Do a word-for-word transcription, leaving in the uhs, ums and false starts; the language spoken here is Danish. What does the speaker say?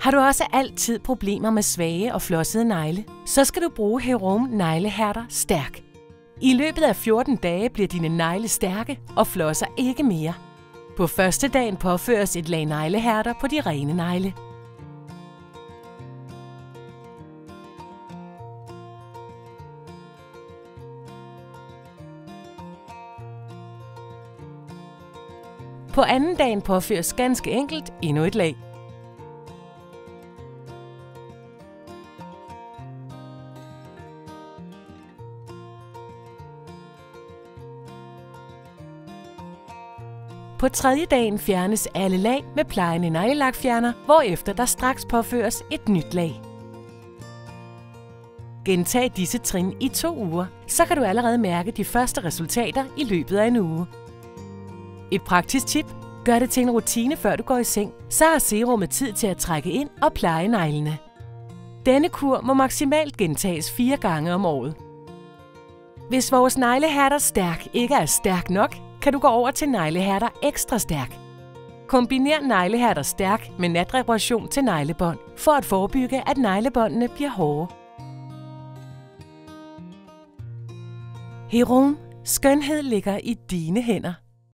Har du også altid problemer med svage og flossede negle, så skal du bruge Herome Neglehærder Stærk. I løbet af fjorten dage bliver dine negle stærke og flosser ikke mere. På første dagen påføres et lag neglehærder på de rene negle. På anden dagen påføres ganske enkelt endnu et lag. På tredje dagen fjernes alle lag med plejende neglelakfjerner, hvorefter der straks påføres et nyt lag. Gentag disse trin i to uger, så kan du allerede mærke de første resultater i løbet af en uge. Et praktisk tip: gør det til en rutine, før du går i seng, så har serummet tid til at trække ind og pleje neglene. Denne kur må maksimalt gentages fire gange om året. Hvis vores Neglehærder Stærk ikke er stærk nok, kan du gå over til Neglehærder Ekstra Stærk. Kombiner Neglehærder Stærk med natreparation til neglebånd, for at forebygge, at neglebåndene bliver hårde. Herome, skønhed ligger i dine hænder.